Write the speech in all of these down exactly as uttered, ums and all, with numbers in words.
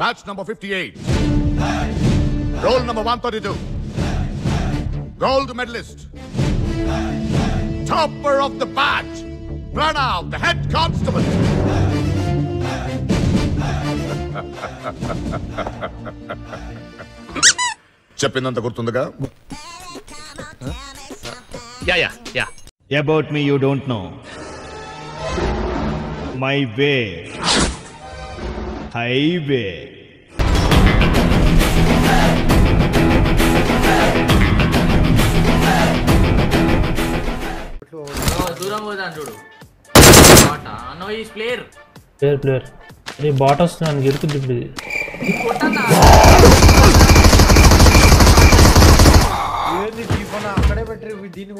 Match number fifty-eight. Roll number one thirty-two. Gold medalist. Topper of the batch. Pranav, the head constable. Cheppinanta gurtundaga? Yeah, yeah, yeah. About me, you don't know. My way. Highway. No, he's player. Player, player. Hey, bot us and get to the ఇప్పుడు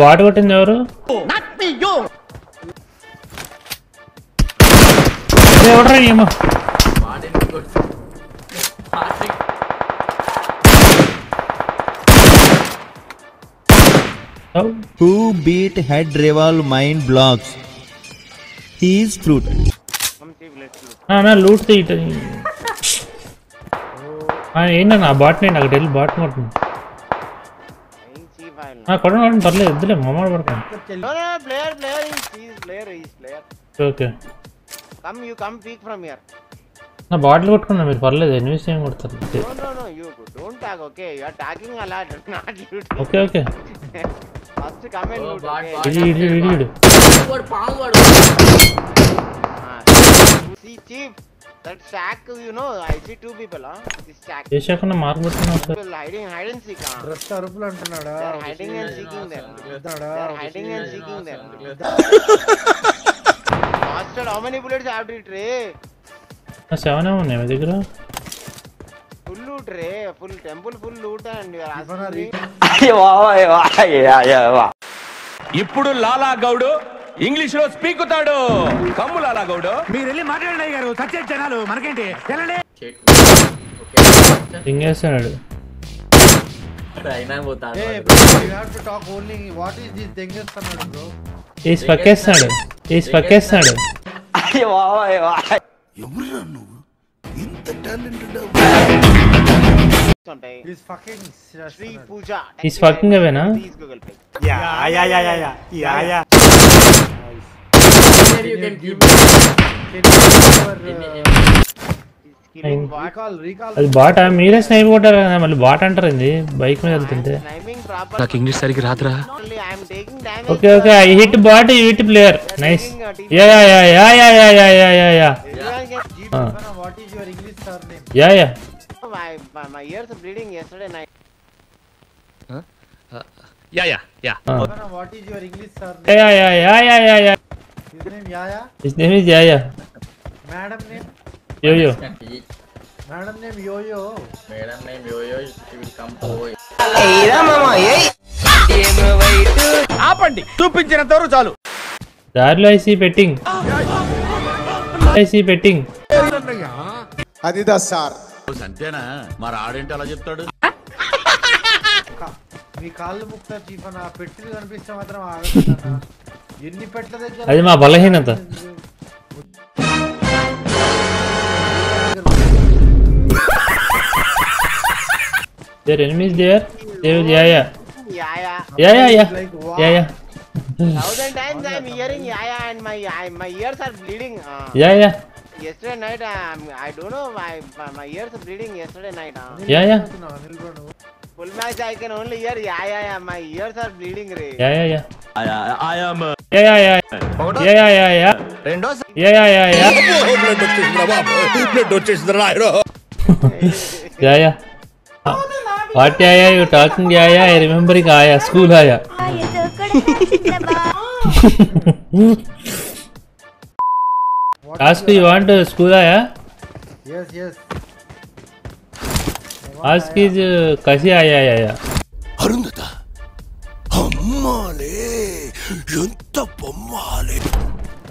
bat కొట్టింది ఎవరు? ఎవడరా ఏమో Who beat head rival mind blocks? He is fruit. నా లూట్ తీయట ఏంటన్నా bat నేను నాకు తెలియదు బాట్ కొట్టు కొట్టడం పర్లేదు ఇద్దరే మమ్మల్ని పడతాను okay Come, you come peek from here. No, bottle got come. Mere parle the enemy same got thar. No, no, no, you don't tag. Okay, you are tagging a lot, not looting. Okay, okay. First come and loot. Read, read, read. Power, power. See, chief, that sack. You know, I see two people. Ah, this sack. This sack na mark got thar. People hiding, hide and seek. Ah, rasta rupla anta nada. They are hiding and seeking there. They are hiding and seeking there. Master, how many bullets have you tray? I seven am ne, mujhe kya? Full loot tray, full temple, full loot and you are asking. Hey, wow, hey, wow, yeah, yeah, wow. Ippudu Lala Gaudu English lo speak utado. Kammu Lala Gaudu. Me really matter nahi karu. Satya channel ho, markeinte. Channel. Okay. English channel. Hey, bro, you have to talk only. What is this English channel, bro? Is pakesnadu is pakesnadu అయ్యో వావా వావా ఎవరు నువ్వు ఇంత talented ఉంటాయి is fucking Sri Pooja is fucking ఏవేనా yeah yeah yeah yeah yeah yeah yeah you can give me recall recall అది బాట మీరే snipe కొట్టారా మళ్ళీ బాట అంటారండి బైక్ మీద వెళ్తుంటే నాకు ఇంగ్లీష్ సరిగ్గా రాదురా okay okay I hit bat you hit player nice yeah yeah yeah yeah yeah yeah yeah yeah yeah what is your English sir name yeah yeah my ears bleeding yesterday night yeah yeah yeah what is your English sir name yeah yeah yeah yeah yeah yeah his name yeah yeah his name is yeah yeah madam name Yo yo. Madam name Yo Yo. Madam name Yo Yo. She will come over. Hey, mama, hey. Apandi. Two pinchina tharu chalu. Darlo I see betting. I see betting. Adi da sir. Santena, mara aadenti ala cheptadu. Mee kallu mukta jeevana pettulu kanipiste matram aagutana. Enni petla degara. Adi ma balahinata. There enemies there. There, yeah, yeah, yeah, yeah, yeah, yeah, yeah. Like, wow. yeah, yeah. Thousand times I am hearing yeah, yeah, and my I, my ears are bleeding. Uh, yeah, yeah. Yesterday night, um, I don't know why my ears are bleeding. Yesterday night, uh. yeah, yeah. Full match I can only hear yeah, yeah, yeah. My ears are bleeding, Ray. Yeah, yeah, yeah. I, I, I am. Uh, yeah, yeah, yeah. Yeah, yeah, yeah, yeah. Rendos. Yeah, yeah, yeah, yeah. Yeah, yeah. Uh, What Yaya you talking Yaya? I remember Yaya school Yaya. Ask you want to school Yaya? Yes yes. Ask is kaise Yaya Yaya. Arundhata, Male! Yentappa Male!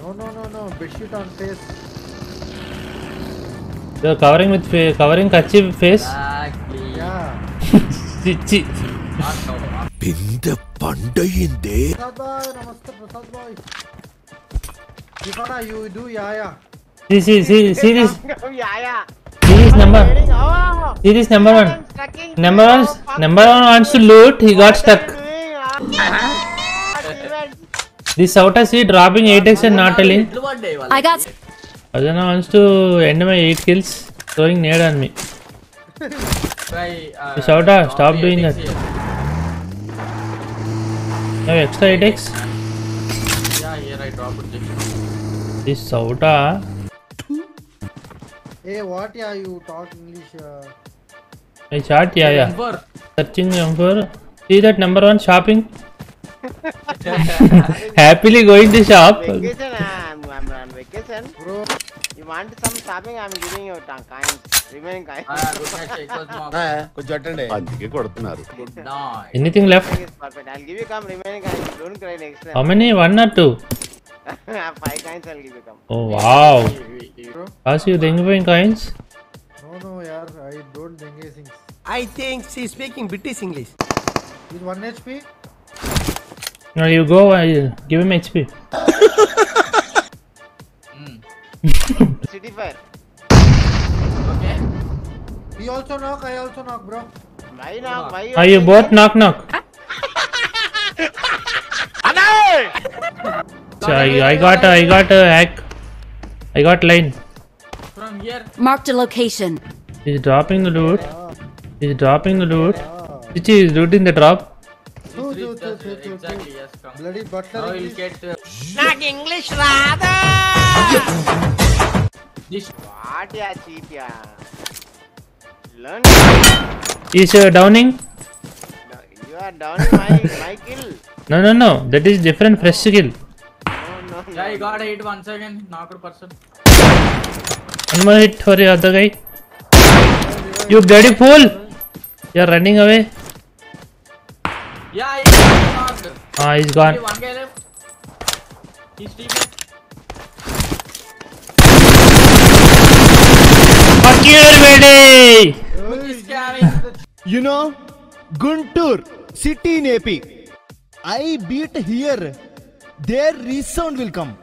No, no, no, no. Bedsheet on face. You're covering with face. Covering kerchief face? Exactly. Yeah. Chichi. Pinde pandayinde. Prasad boy, namaste Prasad boy. Jikana, you do yaya. See, see, see, see this. Yaya. Series number, series number one, number one, number one wants to loot. He got stuck. This outer sea dropping eight x and not telling. I got. Ajana wants to end my eight kills, throwing nade on me. This outer, stop doing that. Have extra eight x. Yeah, here I dropped. This outer. Hey, what are you talking English? Uh... I chat, yeah, yeah. Number. Searching number. See that number one shopping? Happily going to shop. Vacation, I'm, I'm on vacation. Bro. You want some shopping? I'm giving you time. Remaining time. Good night. Anything left? I'll give you come remaining time. Don't cry next time. How many? One or two? Five kinds I'll give you come. Oh wow. Ask you Dengue kinds? No no yaar, I don't Dengue things. I think she's speaking British English. With one H P? No, you go, I'll give him H P. mm. City fire. Okay. He also knock, I also knock bro. Why knock? Why are you both knock knock? So I, I got, I got a hack. I got line. From here. Marked a location. He's dropping the loot. He's dropping the loot. Chichi is looting the drop. Do, do, do, do, do, exactly, yes, come. Bloody butler. I will get. Uh, Not English, rather. This. What ya, cheap ya. Learn. Is uh, downing? No, you are downing my my kill. No, no, no. That is different. Fresh kill. Yeah, I got hit once again, knocker person. One more hit for the other guy. You bloody fool! You're running away. Yeah, he's knocked. Ah, he's gone. One guy left. He's sleeping. Fuck you, everybody! You know, Guntur, city in A P. I beat here. Their resound will come.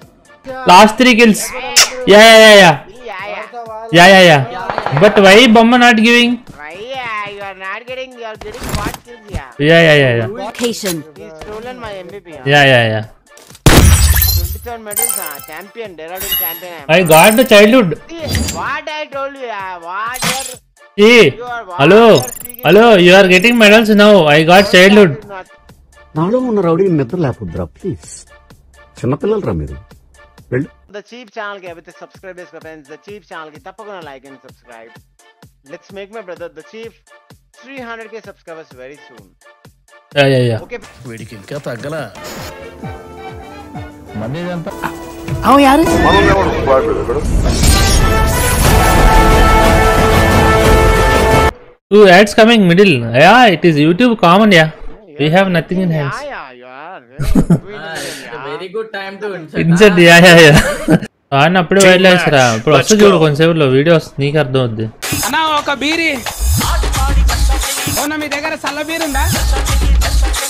Last three kills. Yeah, yeah, yeah, yeah. Yeah, yeah, yeah. But why Bomba not giving? Why you are not getting? You are getting what kills? Yeah. Yeah, yeah, yeah. Location. He stolen my M V P. Yeah, yeah, yeah. twenty-seven medals, champion, Deraldin champion. I got the childhood. What I told you, what your. Hey, hello, hello. You are getting medals now. I got childhood. Nalo munna rowdy metal lapudra, please. The Chief channel ke abhi subscribers ka friends, the Chief channel ke tapakuna like and subscribe. Let's make my brother the Chief three hundred K subscribers very soon. Yeah yeah yeah. Okay. Veedikin ka tagala. Mane janta. Avu yaar. Manu nevaru subscribe kada. Ooh, ads coming middle. Yeah, it is YouTube common yeah. We have nothing in hands. Yeah, yeah, yeah. Very good time to insert. Insert, yeah, yeah, yeah. I na apne wale isra. Process joor concept lo videos nahi kar do de. Ana oka beeri. Ona mi dekar sala beerunda.